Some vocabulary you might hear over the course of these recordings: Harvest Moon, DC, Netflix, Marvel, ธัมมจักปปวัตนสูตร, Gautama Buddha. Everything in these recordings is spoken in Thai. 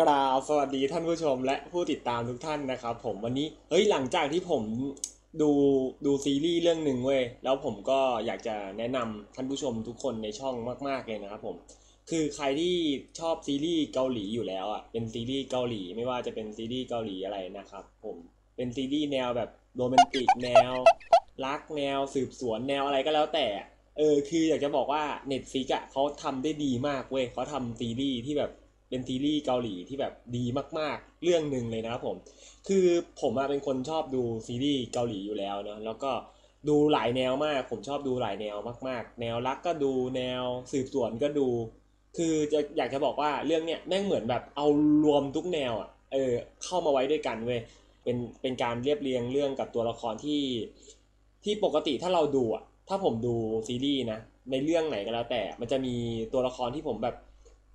กราบสวัสดีท่านผู้ชมและผู้ติดตามทุกท่านนะครับผมวันนี้หลังจากที่ผมดูซีรีส์เรื่องหนึ่งเว้ยแล้วผมก็อยากจะแนะนำท่านผู้ชมทุกคนในช่องมากๆเลยนะครับผมคือใครที่ชอบซีรีส์เกาหลีอยู่แล้วอ่ะเป็นซีรีส์เกาหลีไม่ว่าจะเป็นซีรีส์เกาหลีอะไรนะครับผมเป็นซีรีส์แนวแบบโรแมนติกแนวรักแนวสืบสวนแนวอะไรก็แล้วแต่คืออยากจะบอกว่า Netflix อ่ะเขาทำได้ดีมากเว้ยเขาทำซีรีส์ที่แบบเป็นซีรีส์เกาหลีที่แบบดีมากๆเรื่องหนึ่งเลยนะครับผมคือผมเป็นคนชอบดูซีรีส์เกาหลีอยู่แล้วเนาะแล้วก็ดูหลายแนวมากผมชอบดูหลายแนวมากๆแนวรักก็ดูแนวสืบสวนก็ดูคืออยากจะบอกว่าเรื่องเนี้ยแม่งเหมือนแบบเอารวมทุกแนวอ่ะเข้ามาไว้ด้วยกันเว้ยเป็นการเรียบเรียงเรื่องกับตัวละครที่ปกติถ้าเราดูอ่ะถ้าผมดูซีรีส์นะในเรื่องไหนก็แล้วแต่มันจะมีตัวละครที่ผมแบบ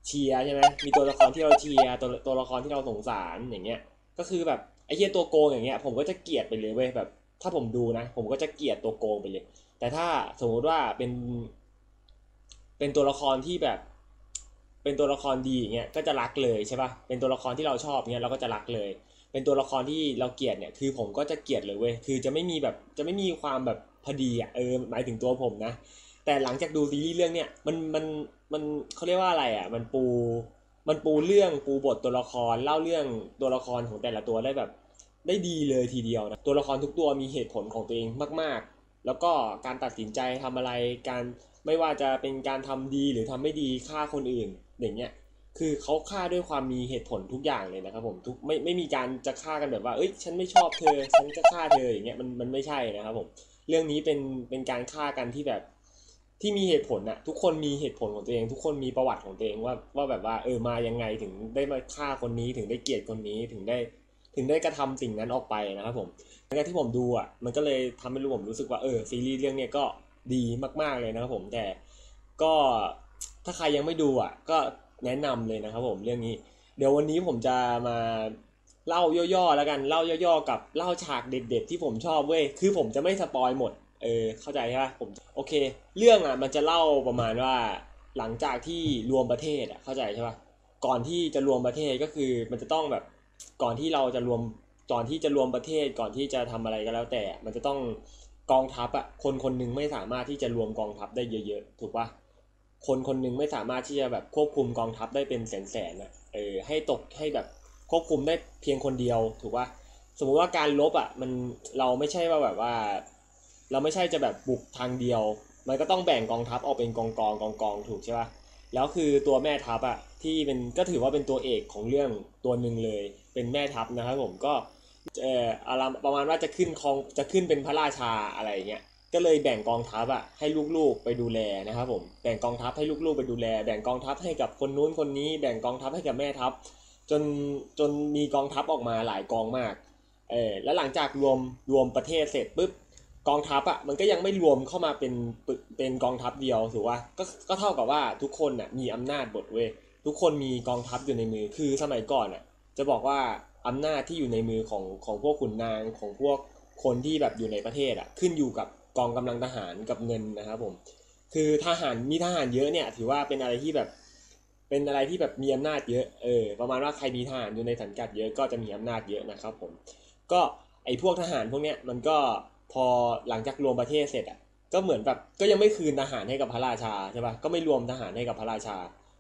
เชียร์ใช่ไหมมีตัวละครที่เราเชียร์ตัวละครที่เราสงสารอย่างเงี้ยก็คือแบบไอ้เหี้ยตัวโกงอย่างเงี้ยผมก็จะเกลียดไปเลยเว้ยแบบถ้าผมดูนะผมก็จะเกลียดตัวโกงไปเลยแต่ถ้าสมมติว่าเป็นตัวละครที่แบบเป็นตัวละครดีอย่างเงี้ยก็จะรักเลยใช่ป่ะเป็นตัวละครที่เราชอบเงี้ยเราก็จะรักเลยเป็นตัวละครที่เราเกลียดเนี่ยคือผมก็จะเกลียดเลยเว้ยคือจะไม่มีความแบบพอดีอ่ะหมายถึงตัวผมนะแต่หลังจากดูซีรีส์เรื่องเนี้ยมันเขาเรียกว่าอะไรอ่ะมันปูเรื่องปูบทตัวละครเล่าเรื่องตัวละครของแต่ละตัวได้แบบได้ดีเลยทีเดียวนะตัวละครทุกตัวมีเหตุผลของตัวเองมากๆแล้วก็การตัดสินใจทำอะไรการไม่ว่าจะเป็นการทำดีหรือทำไม่ดีฆ่าคนอื่นอย่างเงี้ยคือเขาฆ่าด้วยความมีเหตุผลทุกอย่างเลยนะครับผมทุกไม่มีการจะฆ่ากันแบบว่าฉันไม่ชอบเธอฉันจะฆ่าเธออย่างเงี้ยมันไม่ใช่นะครับผมเรื่องนี้เป็นการฆ่ากันที่แบบที่มีเหตุผลนะทุกคนมีเหตุผลของตัวเองทุกคนมีประวัติของตัวเองว่าแบบว่ามายังไงถึงได้มาฆ่าคนนี้ถึงได้เกลียดคนนี้ถึงได้กระทำสิ่งนั้นออกไปนะครับผมการที่ผมดูอ่ะมันก็เลยทำให้ผมรู้สึกว่าซีรีส์เรื่องเนี้ยก็ดีมากๆเลยนะครับผมแต่ก็ถ้าใครยังไม่ดูอ่ะก็แนะนำเลยนะครับผมเรื่องนี้เดี๋ยววันนี้ผมจะมาเล่าย่อๆแล้วกันเล่าย่อๆกับเล่าฉากเด็ดๆที่ผมชอบเว้ยคือผมจะไม่สปอยหมดเข้าใจใช่ป่ะผมโอเคเรื่องอ่ะมันจะเล่าประมาณว่าหลังจากที่รวมประเทศอ่ะเข้าใจใช่ป่ะก่อนที่จะรวมประเทศก็คือมันจะต้องแบบก่อนที่จะรวมประเทศก่อนที่จะทำอะไรก็แล้วแต่มันจะต้องกองทัพอ่ะคนๆนึงไม่สามารถที่จะรวมกองทัพได้เยอะๆถูกป่ะคนๆนึงไม่สามารถที่จะแบบควบคุมกองทัพได้เป็นแสนๆอ่ะให้แบบควบคุมได้เพียงคนเดียวถูกป่ะสมมุติว่าการลบอ่ะมันเราไม่ใช่ว่าแบบว่าเราไม่ใช่จะแบบบุกทางเดียวมันก็ต้องแบ่งกองทัพออกเป็นกองถูกใช่ป่ะแล้วคือตัวแม่ทัพอ่ะที่เป็นก็ถือว่าเป็นตัวเอกของเรื่องตัวหนึ่งเลยเป็นแม่ทัพนะครับผมก็อารามประมาณว่าจะขึ้นเป็นพระราชาอะไรเงี้ยก็เลยแบ่งกองทัพอ่ะให้ลูกๆไปดูแลนะครับผมแบ่งกองทัพให้ลูกๆไปดูแลแบ่งกองทัพให้กับคนนู้นคนนี้แบ่งกองทัพให้กับแม่ทัพจนมีกองทัพออกมาหลายกองมากแล้วหลังจากรวมประเทศเสร็จปุ๊บกองทัพอ่ะมันก็ยังไม่รวมเข้ามาเป็นกองทัพเดียวถือว่าก็เท่ากับว่าทุกคนน่ะมีอำนาจหมดเว้ยทุกคนมีกองทัพอยู่ในมือคือสมัยก่อนน่ะจะบอกว่าอำนาจที่อยู่ในมือของพวกขุนนางของพวกคนที่แบบอยู่ในประเทศอ่ะขึ้นอยู่กับกองกำลังทหารกับเงินนะครับผมคือทหารเยอะเนี่ยถือว่าเป็นอะไรที่แบบมีอำนาจเยอะประมาณว่าใครมีทหารอยู่ในสังกัดเยอะก็จะมีอำนาจเยอะนะครับผมก็ไอ้พวกทหารพวกเนี้ยมันก็พอหลังจากรวมประเทศเสร็จอ่ะก็เหมือนแบบก็ยังไม่คืนทหารให้กับพระราชาใช่ป่ะก็ไม่รวมทหารให้กับพระราชา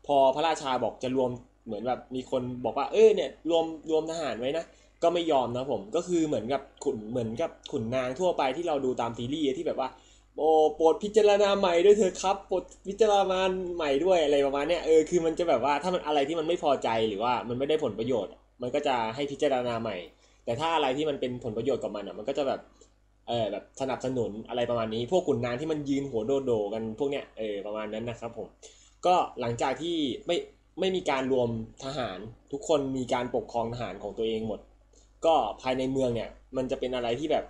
พอพระราชาบอกจะรวมเหมือนแบบมีคนบอกว่าเนี่ยรวมทหารไว้นะก็ไม่ยอมนะผมก็คือเหมือนกับขุนนางทั่วไปที่เราดูตามซีรีส์ที่แบบว่าโปรดพิจารณาใหม่ด้วยเธอครับโปรดพิจารณาใหม่ด้วยอะไรประมาณเนี้ยคือมันจะแบบว่าถ้ามันอะไรที่มันไม่พอใจหรือว่ามันไม่ได้ผลประโยชน์มันก็จะให้พิจารณาใหม่แต่ถ้าอะไรที่มันเป็นผลประโยชน์กับมันอ่ะมันก็จะแบบแบบสนับสนุนอะไรประมาณนี้พวกขุนนางที่มันยืนหัวโดกันพวกเนี้ยประมาณนั้นนะครับผมก็หลังจากที่ไม่มีการรวมทหารทุกคนมีการปกครองทหารของตัวเองหมดก็ภายในเมืองเนี่ยมันจะเป็นอะไรที่แบบ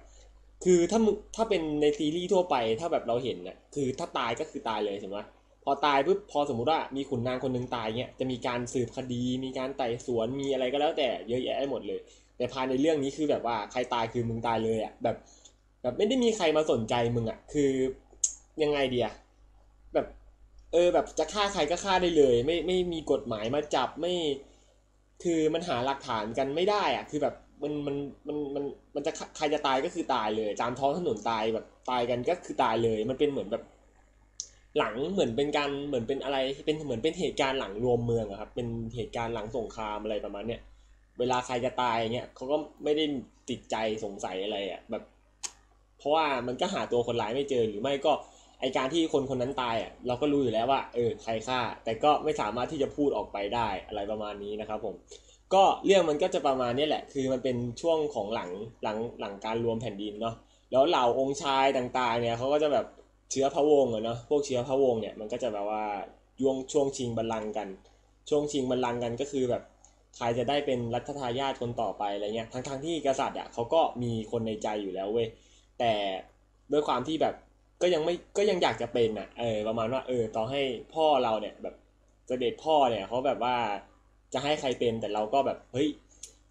คือถ้าเป็นในซีรีส์ทั่วไปถ้าแบบเราเห็นน่ะคือถ้าตายก็คือตายเลยใช่ไหมพอตายปุ๊บพอสมมุติว่ามีขุนนางคนนึงตายเงี้ยจะมีการสืบคดีมีการไต่สวนมีอะไรก็แล้วแต่เยอะแยะหมดเลยแต่ภายในเรื่องนี้คือแบบว่าใครตายคือมึงตายเลยอ่ะแบบไม่ได้มีใครมาสนใจมึงอ่ะคือยังไงดีอ่ะแบบแบบจะฆ่าใครก็ฆ่าได้เลยไม่มีกฎหมายมาจับไม่ คือมันหาหลักฐานกันไม่ได้อ่ะคือแบบมันจะใครจะตายก็คือตายเลยตามท้องถนนตายแบบตายกันก็คือตายเลยมันเป็นเหมือนแบบหลังเหมือนเป็นการเหมือนเป็นอะไรเป็นเหมือนเป็นเหตุการณ์หลังรวมเมืองอะครับเป็นเหตุการณ์หลังสงครามอะไรประมาณเนี้ยเวลาใครจะตายเงี้ยเขาก็ไม่ได้ติดใจสงสัยอะไรอะแบบเพราะว่ามันก็หาตัวคนร้ายไม่เจอหรือไม่ก็ไอการที่คนคนนั้นตายอะเราก็รู้อยู่แล้วว่าใครฆ่าแต่ก็ไม่สามารถที่จะพูดออกไปได้อะไรประมาณนี้นะครับผมก็เรื่องมันก็จะประมาณนี้แหละคือมันเป็นช่วงของหลังการรวมแผ่นดินเนาะแล้วเหล่าองค์ชายต่างๆเนี่ยเขาก็จะแบบเชื้อพระวงศ์เนาะพวกเชื้อพระวงศ์เนี่ยมันก็จะแบบว่าช่วงชิงบัลลังก์กันช่วงชิงบัลลังก์กันก็คือแบบใครจะได้เป็นรัชทายาทคนต่อไปอะไรเงี้ยทั้งๆที่กษัตริย์อ่ะเขาก็มีคนในใจอยู่แล้วเว้ยแต่ด้วยความที่แบบก็ยังอยากจะเป็นอ่ะประมาณว่าต่อให้พ่อเราเนี่ยแบบเสด็จพ่อเนี่ยเขาแบบว่าจะให้ใครเป็นแต่เราก็แบบเฮ้ย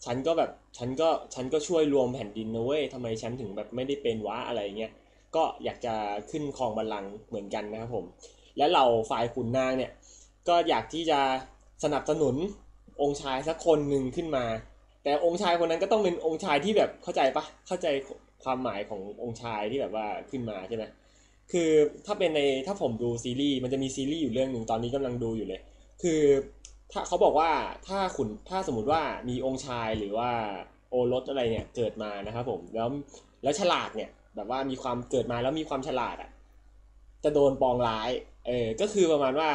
ฉันก็ช่วยรวมแผ่นดินนะเว้ยทำไมฉันถึงแบบไม่ได้เป็นวะอะไรเงี้ยก็อยากจะขึ้นครองบัลลังก์เหมือนกันนะครับผมและเหล่าฝ่ายขุนนางเนี่ยก็อยากที่จะสนับสนุนองค์ชายสักคนหนึ่งขึ้นมาแต่องค์ชายคนนั้นก็ต้องเป็นองค์ชายที่แบบเข้าใจปะเข้าใจความหมายขององค์ชายที่แบบว่าขึ้นมาใช่ไหมคือถ้าผมดูซีรีส์มันจะมีซีรีส์อยู่เรื่องนึงตอนนี้กำลังดูอยู่เลยคือถ้าเขาบอกว่าถ้าสมมติว่ามีองค์ชายหรือว่าโอรสอะไรเนี่ยเกิดมานะครับผมแล้วฉลาดเนี่ยแบบว่ามีความเกิดมาแล้วมีความฉลาดอ่ะจะโดนปองร้ายก็คือประมาณว่า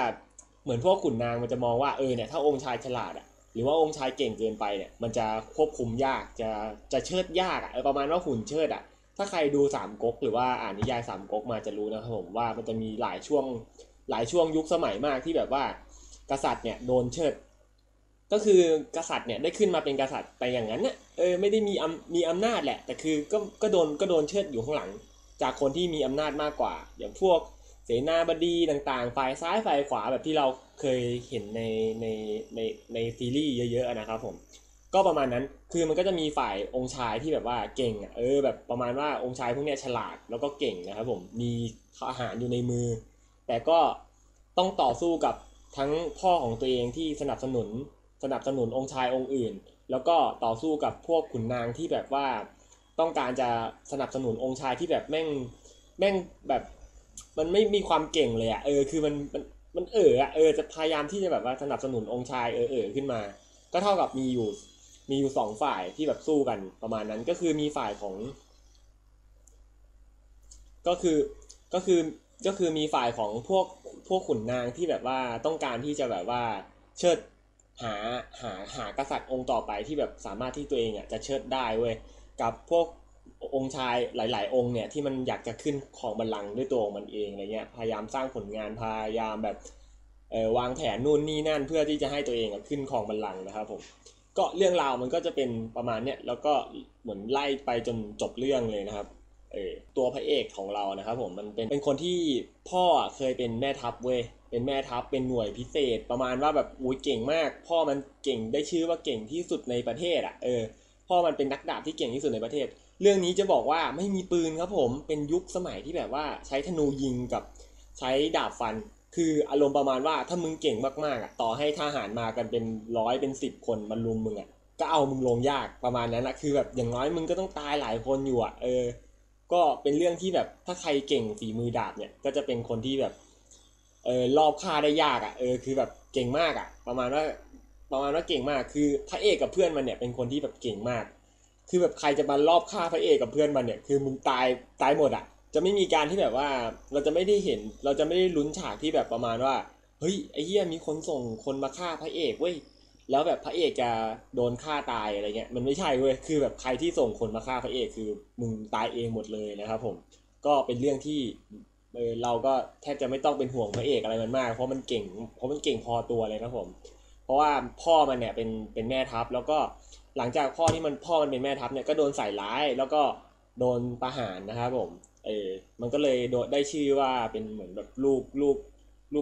เหมือนพวกขุนนางมันจะมองว่าเนี่ยถ้าองค์ชายฉลาดอ่ะหรือว่าองค์ชายเก่งเกินไปเนี่ยมันจะควบคุมยากจะเชิดยากอ่ะประมาณว่าหุ่นเชิดอ่ะถ้าใครดูสามก๊กหรือว่าอ่านนิยายสามก๊กมาจะรู้นะครับผมว่ามันจะมีหลายช่วงยุคสมัยมากที่แบบว่ากษัตริย์เนี่ยโดนเชิดก็คือกษัตริย์เนี่ยได้ขึ้นมาเป็นกษัตริย์ไปอย่างนั้นเนี่ยไม่ได้มีอำนาจแหละแต่คือก็โดนเชิดอยู่ข้างหลังจากคนที่มีอำนาจมากกว่าอย่างพวกเสนาบดีต่างๆฝ่ายซ้ายฝ่ายขวาแบบที่เราเคยเห็นในซีรีส์เยอะๆนะครับผมก็ประมาณนั้นคือมันก็จะมีฝ่ายองค์ชายที่แบบว่าเก่งแบบประมาณว่าองค์ชายพวกเนี้ยฉลาดแล้วก็เก่งนะครับผมมีอาหารอยู่ในมือแต่ก็ต้องต่อสู้กับทั้งพ่อของตัวเองที่สนับสนุนองค์ชายองค์อื่นแล้วก็ต่อสู้กับพวกขุนนางที่แบบว่าต้องการจะสนับสนุนองค์ชายที่แบบแม่งแบบมันไม่มีความเก่งเลยอ่ะคือมันจะพยายามที่จะแบบว่าสนับสนุนองค์ชายขึ้นมาก็เท่ากับมีอยู่สองฝ่ายที่แบบสู้กันประมาณนั้นก็คือมีฝ่ายของก็คือมีฝ่ายของพวกขุนนางที่แบบว่าต้องการที่จะแบบว่าเชิดหากษัตริย์องค์ต่อไปที่แบบสามารถที่ตัวเองอ่ะจะเชิดได้เว้ยกับพวกองค์ชายหลายๆองค์เนี่ยที่มันอยากจะขึ้นครองบัลลังก์ด้วยตัวของมันเองอะไรเงี้ยพยายามสร้างผลงานพยายามแบบวางแผนนู่นนี่นั่นเพื่อที่จะให้ตัวเองอ่ะขึ้นครองบัลลังก์นะครับผมก็เรื่องราวมันก็จะเป็นประมาณเนี้ยแล้วก็เหมือนไล่ไปจนจบเรื่องเลยนะครับตัวพระเอกของเรานะครับผมมันเป็นคนที่พ่อเคยเป็นแม่ทัพเว้ยเป็นแม่ทัพเป็นหน่วยพิเศษประมาณว่าแบบเก่งมากพ่อมันเก่งได้ชื่อว่าเก่งที่สุดในประเทศอ่ะพ่อมันเป็นนักดาบที่เก่งที่สุดในประเทศเรื่องนี้จะบอกว่าไม่มีปืนครับผมเป็นยุคสมัยที่แบบว่าใช้ธนูยิงกับใช้ดาบฟันคืออารมณ์ประมาณว่าถ้ามึงเก่งมากๆอ่ะต่อให้ทหารมากันเป็นร้อยเป็น10คนมันลุมมึงอ่ะก็เอามึงลงยากประมาณนั้นนะคือแบบอย่างน้อยมึงก็ต้องตายหลายคนอยู่อ่ะก็เป็นเรื่องที่แบบถ้าใครเก่งฝีมือดาบเนี่ยก็จะเป็นคนที่แบบรอบฆ่าได้ยากอ่ะคือแบบเก่งมากอ่ะประมาณว่าเก่งมากคือพระเอกกับเพื่อนมันเนี่ยเป็นคนที่แบบเก่งมากคือแบบใครจะมารอบฆ่าพระเอกกับเพื่อนมันเนี่ยคือมึงตายหมดอ่ะจะไม่มีการที่แบบว่าเราจะไม่ได้ลุ้นฉากที่แบบประมาณว่าเฮ้ยไอ้เหี้ยมีคนส่งคนมาฆ่าพระเอกเว้ยแล้วแบบพระเอกจะโดนฆ่าตายอะไรเงี้ยมันไม่ใช่เว้ยคือแบบใครที่ส่งคนมาฆ่าพระเอกคือมึงตายเองหมดเลยนะครับผมก็เป็นเรื่องที่เราก็แทบจะไม่ต้องเป็นห่วงพระเอกอะไรมันมากเพราะมันเก่งพอตัวเลยนะผมเพราะว่าพ่อมันเนี่ยเป็นแม่ทัพแล้วก็หลังจากพ่อมันเป็นแม่ทัพเนี่ยก็โดนใส่ร้ายแล้วก็โดนประหารนะครับผมมันก็เลยได้ชื่อว่าเป็นเหมือนแบบลูก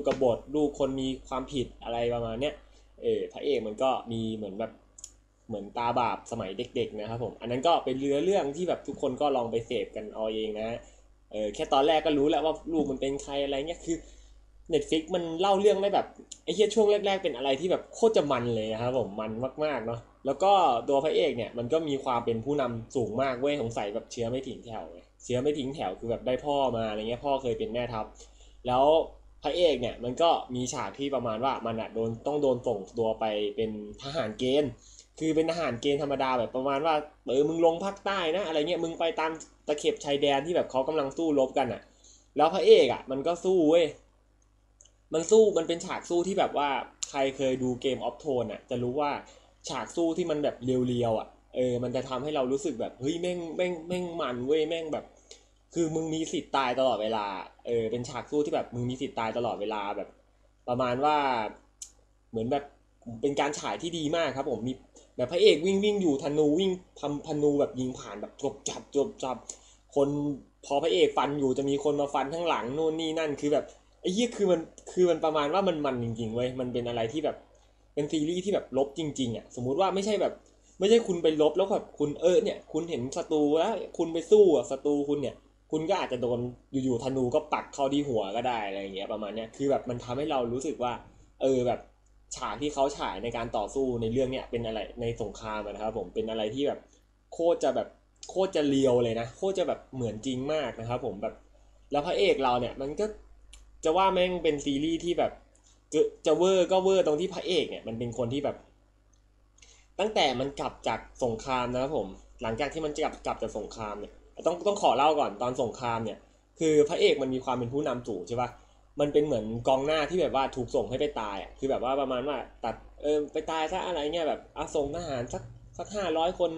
กบฏลูกคนมีความผิดอะไรประมาณเนี้ยพระเอกมันก็มีเหมือนตาบาปสมัยเด็กๆนะครับผมอันนั้นก็เป็นเรื่องที่แบบทุกคนก็ลองไปเสพกันเอาเองนะแค่ตอนแรกก็รู้แล้วว่าลูกมันเป็นใครอะไรเงี้ยคือ Netflix มันเล่าเรื่องได้แบบไอ้เหี้ยช่วงแรกๆเป็นอะไรที่แบบโคตรจะมันเลยครับผมมันมากๆเนาะแล้วก็ตัวพระเอกเนี่ยมันก็มีความเป็นผู้นำสูงมากเว้ยสงสัยแบบเชื้อไม่ทิ้งแถวเชื้อไม่ทิ้งแถวคือแบบได้พ่อมาอะไรเงี้ยพ่อเคยเป็นแม่ทัพแล้วพระเอกเนี่ยมันก็มีฉากที่ประมาณว่ามันต้องโดนส่งตัวไปเป็นทหารเกณฑ์คือเป็นทหารเกณฑ์ธรรมดาแบบประมาณว่ามึงลงภาคใต้นะอะไรเงี้ยมึงไปตามตะเข็บชายแดนที่แบบเขากำลังสู้รบกันอ่ะแล้วพระเอกอ่ะมันก็สู้เว้ยมันสู้มันเป็นฉากสู้ที่แบบว่าใครเคยดูเกมออฟโทนอ่ะจะรู้ว่าฉากสู้ที่มันแบบเรียวๆอ่ะมันจะทำให้เรารู้สึกแบบเฮ้ยแม่งมันเว้ยแม่งแบบคือมึงมีสิทธิ์ตายตลอดเวลาเป็นฉากสู้ที่แบบมึงมีสิทธิ์ตายตลอดเวลาแบบประมาณว่าเหมือนแบบเป็นการฉายที่ดีมากครับผมมีแบบพระเอกวิ่งอยู่ธนูวิ่งพนูแบบยิงผ่านแบบจบคนพอพระเอกฟันอยู่จะมีคนมาฟันข้างหลังโน่นนี่นั่นคือแบบไอ้เหี้ยคือมันประมาณว่ามันจริงๆเว้ยมันเป็นอะไรที่แบบเป็นซีรีส์ที่แบบลบจริงๆอ่ะสมมุติว่าไม่ใช่คุณไปลบแล้วแบบคุณเนี่ยคุณเห็นศัตรูแล้วคุณไปสู้อ่ะศัตรูคุณเนี่ยคุณก็อาจจะโดนอยู่ๆธนูก็ปักเข้าที่หัวก็ได้อะไรอย่างเงี้ยประมาณเนี้ยคือแบบมันทำให้เรารู้สึกว่าแบบฉากที่เขาฉายในการต่อสู้ในเรื่องเนี้ยเป็นอะไรในสงครามนะครับผมเป็นอะไรที่แบบโคตรจะเลียวเลยนะโคตรจะแบบเหมือนจริงมากนะครับผมแบบแล้วพระเอกเราเนี่ยมันก็จะว่าแม่งเป็นซีรีส์ที่แบบจะเวอร์ก็เวอร์ตรงที่พระเอกเนี่ยมันเป็นคนที่แบบตั้งแต่มันกลับจากสงครามนะครับผมหลังจากที่มันกลับจากสงครามเนี่ยต้องขอเล่าก่อนตอนสงครามเนี่ยคือพระเอกมันมีความเป็นผู้นำสูงใช่ปะมันเป็นเหมือนกองหน้าที่แบบว่าถูกส่งให้ไปตายอ่ะคือแบบว่าประมาณว่าตัดไปตายซะอะไรเงี้ยแบบส่งทหารสัก500คน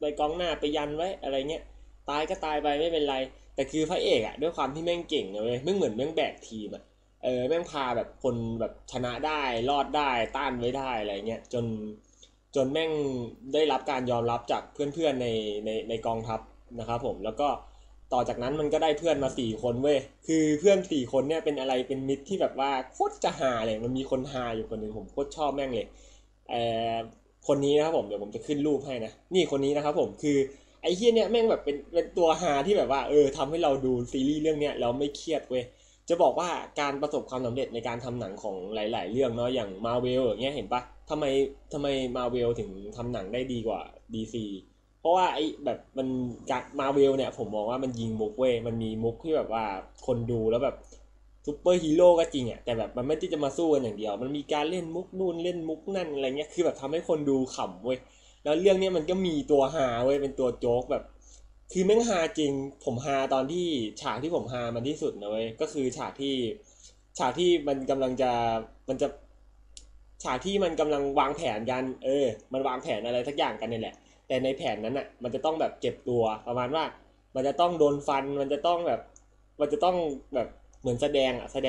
ไปกองหน้าไปยันไว้อะไรเงี้ยตายก็ตายไปไม่เป็นไรแต่คือพระเอกอ่ะด้วยความที่แม่งเก่งเลยแม่งเหมือนแม่งแบกทีมอ่ะแม่งพาแบบคนแบบชนะได้รอดได้ต้านไว้ได้อะไรเงี้ยจนแม่งได้รับการยอมรับจากเพื่อนๆในกองทัพนะครับผมแล้วก็ต่อจากนั้นมันก็ได้เพื่อนมา4คนเว้ยคือเพื่อน4คนเนี่ยเป็นอะไรเป็นมิตรที่แบบว่าโคตรจะฮาเลยมันมีคนฮาอยู่คนนึงผมโคตรชอบแม่งเลยคนนี้นะครับผมเดี๋ยวผมจะขึ้นรูปให้นะนี่คนนี้นะครับผมคือไอ้เหี้ยเนี่ยแม่งแบบเป็นตัวฮาที่แบบว่าทำให้เราดูซีรีส์เรื่องเนี้ยเราไม่เครียดเว้ยจะบอกว่าการประสบความสำเร็จในการทำหนังของหลายๆเรื่องเนาะอย่าง Marvel อย่างเงี้ยเห็นปะทำไม Marvel ถึงทำหนังได้ดีกว่า DCเพราะว่าไอ้แบบมันจากมาเวลเนี่ยผมมองว่ามันยิงมุกเว้ยมันมีมุกที่แบบว่าคนดูแล้วแบบซุปเปอร์ฮีโร่ก็จริงอ่ะแต่แบบมันไม่ได้จะมาสู้กันอย่างเดียวมันมีการเล่นมุกนู่นเล่นมุกนั่นอะไรเงี้ยคือแบบทำให้คนดูขำเว้ยแล้วเรื่องนี้มันก็มีตัวฮาเว้ยเป็นตัวโจ๊กแบบคือแม่งฮาจริงผมฮาตอนที่ฉากที่ผมฮามันที่สุดนะเว้ยก็คือฉากที่มันกำลังจะฉากที่มันกำลังวางแผนกันมันวางแผนอะไรสักอย่างกันนี่แหละแต่ในแผนนั้นอ่ะมันจะต้องแบบเจ็บตัวประมาณว่ามันจะต้องโดนฟันมันจะต้องแบบเหมือนแสด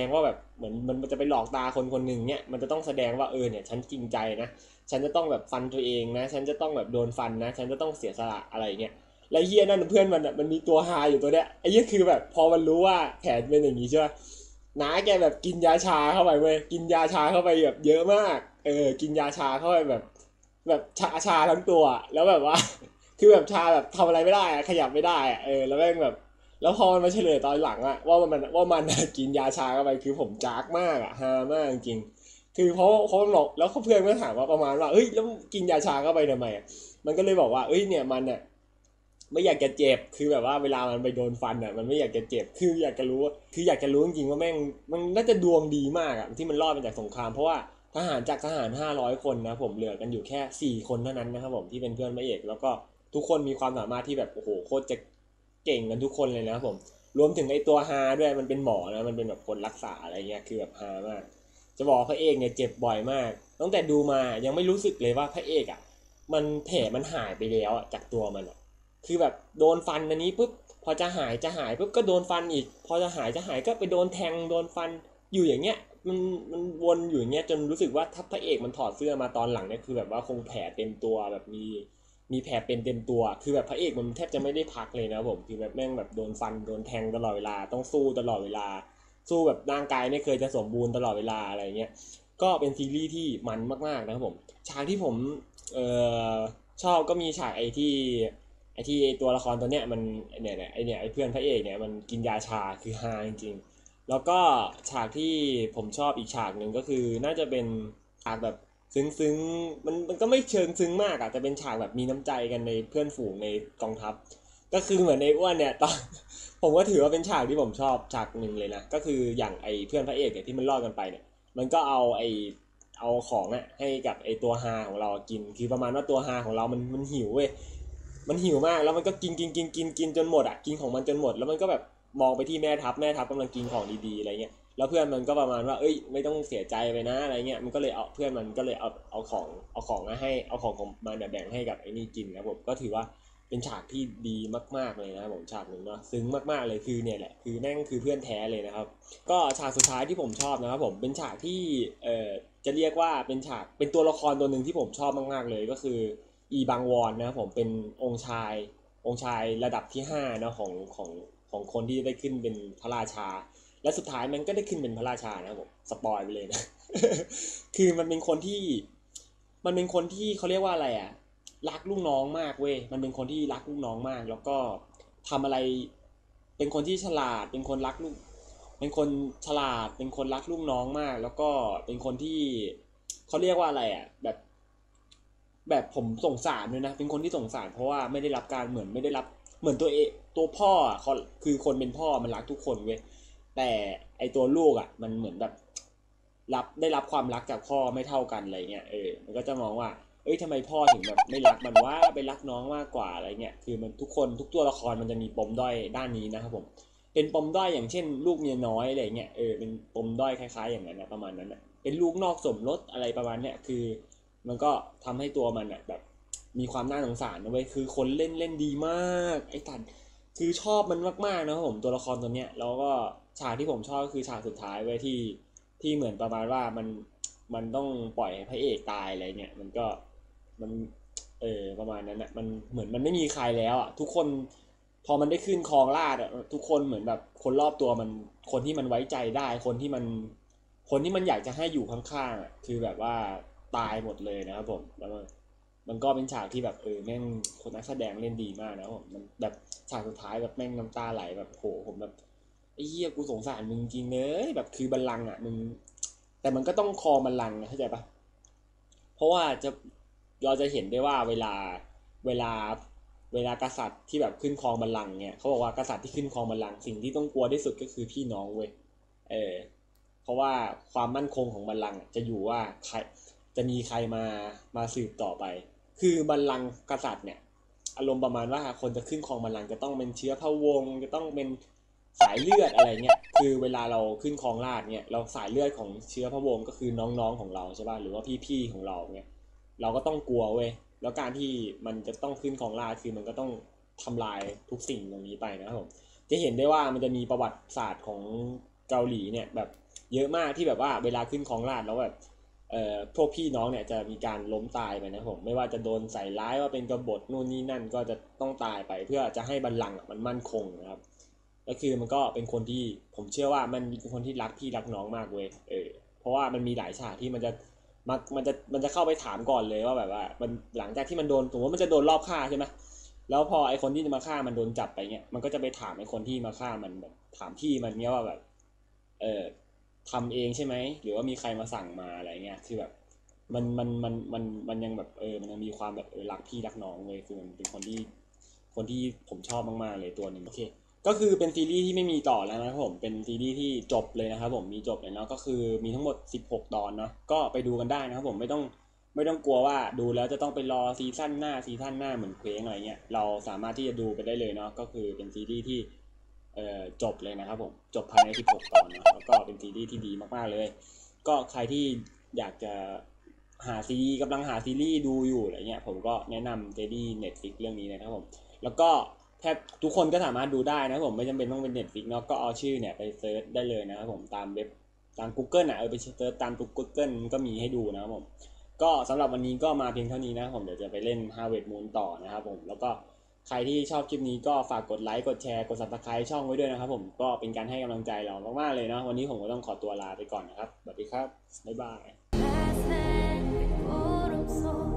งว่าแบบเหมือนมันจะไปหลอกตาคนหนึ่งเนี่ยมันจะต้องแสดงว่าเนี่ยฉันจริงใจนะฉันจะต้องแบบฟันตัวเองนะฉันจะต้องแบบโดนฟันนะฉันจะต้องเสียสละอะไรเงี้ยแล้วเหี้ยนั่นเพื่อนมันอ่ะมันมีตัวฮาอยู่ตัวเนี้ยไอ้เหี้ยคือแบบพอมันรู้ว่าแผนเป็นอย่างงี้ใช่ป่ะน้าแกแบบกินยาชาเข้าไปเว้ยกินยาชาเข้าไปแบบเยอะมากกินยาชาเข้าไปแบบชาทั้งตัวแล้วแบบว่าคือแบบชาแบบทำอะไรไม่ได้ขยับไม่ได้แล้วแม่งแบบแล้วพอมันมาเฉลยตอนหลังอะว่ามันกินยาชาเข้าไปคือผมจากมากอะฮามากจริงคือเพราะมันบอกแล้วเพื่อนก็ถามว่าประมาณว่าเฮ้ยแล้วกินยาชาเข้าไปทำไมมันก็เลยบอกว่าเฮ้ยเนี่ยมันอะไม่อยากจะเจ็บคือแบบว่าเวลามันไปโดนฟันอะมันไม่อยากจะเจ็บคืออยากจะรู้จริงว่าแม่งมันน่าจะดวงดีมากอะที่มันรอดมาจากสงครามเพราะว่าทหาร500คนนะผมเหลือกันอยู่แค่4คนเท่านั้นนะครับผมที่เป็นเพื่อนพระเอกแล้วก็ทุกคนมีความสามารถที่แบบโอ้โหโคตรจะเก่งกันทุกคนเลยนะครับผมรวมถึงไอตัวฮาด้วยมันเป็นหมอนะมันเป็นแบบคนรักษาอะไรเงี้ยคือแบบฮามากจะบอกพระเอกเนี่ยเจ็บบ่อยมากตั้งแต่ดูมายังไม่รู้สึกเลยว่าพระเอกอ่ะมันแผลมันหายไปแล้วจากตัวมันอ่ะคือแบบโดนฟันอันนี้ปุ๊บพอจะหายปุ๊บก็โดนฟันอีกพอจะหายก็ไปโดนแทงโดนฟันอยู่อย่างเงี้ยมันวนอยู่อย่างเงี้ยจนรู้สึกว่าถ้าพระเอกมันถอดเสื้อมาตอนหลังเนี่ยคือแบบว่าคงแผลเต็มตัวแบบมีแผลเป็นเต็มตัวคือแบบพระเอกมันแทบจะไม่ได้พักเลยนะผมคือแบบแม่งแบบโดนฟันโดนแทงตลอดเวลาต้องสู้ตลอดเวลาสู้แบบร่างกายไม่เคยจะสมบูรณ์ตลอดเวลาอะไรเงี้ยก็เป็นซีรีส์ที่มันมากๆนะครับผมฉากที่ผมชอบก็มีฉากไอ้ที่ตัวละครตัวเนี้ยมันเนี่ยไอ้เพื่อนพระเอกเนี่ยมันกินยาชาคือฮาจริง แล้วก็ฉากที่ผมชอบอีกฉากหนึ่งก็คือน่าจะเป็นฉากแบบซึ้งๆมันก็ไม่เชิงซึ้งมากอะแต่เป็นฉากแบบมีน้ำใจกันในเพื่อนฝูงในกองทัพก็คือเหมือนไอ้อ้วนเนี่ยตอนผมก็ถือว่าเป็นฉากที่ผมชอบฉากหนึ่งเลยนะก็คืออย่างไอ้เพื่อนพระเอกเนี่ยที่มันรอดกันไปเนี่ยมันก็เอาของอะให้กับไอ้ตัวฮาของเรากินคือประมาณว่าตัวฮาของเรามันหิวเว้ยมันหิวมากแล้วมันก็กินจนหมดอะกินของมันจนหมดแล้วมันก็แบบมองไปที่แม่ทัพกำลังกินของดีๆอะไรเงี้ยแล้วเพื่อนมันก็ประมาณว่าเอ้ยไม่ต้องเสียใจไปนะอะไรเงี้ยมันก็เลยเอาเพื่อนมันก็เลยเอาของมาให้เอาของของมันแบ่งให้กับไอ้นี่กินนะผมก็ถือว่าเป็นฉากที่ดีมากๆเลยนะผมฉากนึงเนาะซึ้งมากๆเลยคือเนี่ยแหละคือแม่งคือเพื่อนแท้เลยนะครับก็ฉากสุดท้ายที่ผมชอบนะครับผมเป็นฉากที่จะเรียกว่าเป็นฉากเป็นตัวละครตัวนึงที่ผมชอบมากๆเลยก็คืออีบังวอนนะครับผมเป็นองค์ชายระดับที่5นะของคนที่ได้ขึ้นเป็นพระราชาและสุดท้ายมันก็ได้ขึ้นเป็นพระราชานะผมสปอยไปเลยนะ คือมันเป็นคนที่เขาเรียกว่าอะไรอ่ะรักลูกน้องมากเว้ยมันเป็นคนที่รักลูกน้องมากแล้วก็ทำอะไรเป็นคนที่ฉลาดเป็นคนฉลาดเป็นคนรักลูกน้องมากแล้วก็เป็นคนที่เขาเรียกว่าอะไรอ่ะแบบผมสงสารด้วยนะเป็นคนที่สงสารเพราะว่าไม่ได้รับการไม่ได้รับเหมือนตัวเองตัวพ่อเขาคือคนเป็นพ่อมันรักทุกคนเว้ยแต่ไอตัวลูกอ่ะมันเหมือนแบบได้รับความรักจากพ่อไม่เท่ากันอะไรเงี้ยมันก็จะมองว่าเอ้ยทำไมพ่อถึงแบบไม่รักมันว่าไปรักน้องมากกว่าอะไรเงี้ยคือมันทุกตัวละครมันจะมีปมด้อยด้านนี้นะครับผมเป็นปมด้อยอย่างเช่นลูกเมียน้อยอะไรเงี้ยเป็นปมด้อยคล้ายๆอย่างนั้นนะประมาณนั้นนะเป็นลูกนอกสมรสอะไรประมาณเนี้ยคือมันก็ทำให้ตัวมันอ่ะแบบมีความน่าสงสารนะเว้ยคือคนเล่นดีมากไอ้ตันคือชอบมันมากๆนะครับผมตัวละครตัวเนี้ยแล้วก็ฉากที่ผมชอบก็คือฉากสุดท้ายเว้ยที่เหมือนประมาณว่ามันต้องปล่อยพระเอกตายอะไรเงี้ยมันก็มันประมาณนั้นนะมันเหมือนมันไม่มีใครแล้วอ่ะทุกคนพอมันได้ขึ้นครองราชย์อ่ะทุกคนเหมือนแบบคนรอบตัวมันคนที่มันไว้ใจได้คนที่มันอยากจะให้อยู่ข้างๆอ่ะคือแบบว่าตายหมดเลยนะครับผมแล้วมันก็เป็นฉากที่แบบแม่งคนนักแสดงเล่นดีมากนะผมมันแบบฉากสุดท้ายแบบแม่งน้ำตาไหลแบบโหผมแบบไอ้เหี้ยกูสงสารมึงจริงเลยแบบคือบัลลังก์อ่ะมึงแต่มันก็ต้องคอบัลลังก์นะเข้าใจปะเพราะว่าเราจะเห็นได้ว่าเวลากษัตริย์ที่แบบขึ้นครองบัลลังก์เนี่ยเขาบอกว่ากษัตริย์ที่ขึ้นครองบัลลังก์สิ่งที่ต้องกลัวที่สุดก็คือพี่น้องเว้ยเพราะว่าความมั่นคงของบัลลังก์จะอยู่ว่าใครจะมีใครมาสืบต่อไปคือบัลลังก์กษัตริย์เนี่ยอารมณ์ประมาณว่าคนจะขึ้นครองบัลลังก์จะต้องเป็นเชื้อพระวงศ์จะต้องเป็นสายเลือดอะไรเงี้ยคือเวลาเราขึ้นครองราชย์เนี่ยเราสายเลือดของเชื้อพระวงศ์ก็คือน้องๆของเราใช่ป่ะหรือว่าพี่ๆของเราเนี่ยเราก็ต้องกลัวเว้ยแล้วการที่มันจะต้องขึ้นครองราชย์คือมันก็ต้องทำลายทุกสิ่งตรงนี้ไปนะครับผมจะเห็นได้ว่ามันจะมีประวัติศาสตร์ของเกาหลีเนี่ยแบบเยอะมากที่แบบว่าเวลาขึ้นครองราชย์แล้วแบบพวกพี่น้องเนี่ยจะมีการล้มตายไปนะผมไม่ว่าจะโดนใส่ร้ายว่าเป็นกบฏนู่นนี่นั่นก็จะต้องตายไปเพื่อจะให้บัลลังก์มันมั่นคงนะครับก็คือมันก็เป็นคนที่ผมเชื่อว่ามันเป็นคนที่รักพี่รักน้องมากเว้ยเพราะว่ามันมีหลายฉากที่มันจะเข้าไปถามก่อนเลยว่าแบบว่ามันหลังจากที่มันโดนสมมติมันจะโดนรอบฆ่าใช่ไหมแล้วพอไอคนที่จะมาฆ่ามันโดนจับไปเนี่ยมันก็จะไปถามไอคนที่มาฆ่ามันแบบถามพี่มันเนี่ยว่าแบบทำเองใช่ไหมหรือว่ามีใครมาสั่งมาอะไรเงี้ยคือแบบมันยังแบบมันยังมีความแบบรักพี่รักน้องเลยคือมันเป็นคนที่ผมชอบมากๆเลยตัวนึงโอเคก็คือเป็นซีรีส์ที่ไม่มีต่อแล้วนะครับผมเป็นซีรีส์ที่จบเลยนะครับผมมีจบเลยเนาะก็คือมีทั้งหมด16ตอนเนาะก็ไปดูกันได้นะครับผมไม่ต้องกลัวว่าดูแล้วจะต้องไปรอซีซั่นหน้าเหมือนเคว้งอะไรเงี้ยเราสามารถที่จะดูไปได้เลยเนาะก็คือเป็นซีรีส์ที่จบเลยนะครับผมจบภายใน16ตอนนะแล้วก็เป็นซีรีส์ที่ดีมากๆเลยก็ใครที่อยากจะหาซีรีส์กำลังหาซีรีส์ดูอยู่อะไรเงี้ยผมก็แนะนำซีรีส์ Netflix เรื่องนี้นะครับผมแล้วก็แทบทุกคนก็สามารถดูได้นะผมไม่จำเป็นต้องเป็น Netflix เนาะก็เอาชื่อเนี่ยไปเซิร์ชได้เลยนะครับผมตามเว็บตาม Google นะไปเซิร์ชตาม Google มันก็มีให้ดูนะครับผมก็สำหรับวันนี้ก็มาเพียงเท่านี้นะผมเดี๋ยวจะไปเล่น Harvest Moon ต่อนะครับผมแล้วก็ใครที่ชอบคลิปนี้ก็ฝากกดไลค์กดแชร์กด Subscribe ช่องไว้ด้วยนะครับผมก็เป็นการให้กำลังใจเรามากๆเลยเนาะวันนี้ผมก็ต้องขอตัวลาไปก่อนนะครับสวัสดีครับบ๊ายบาย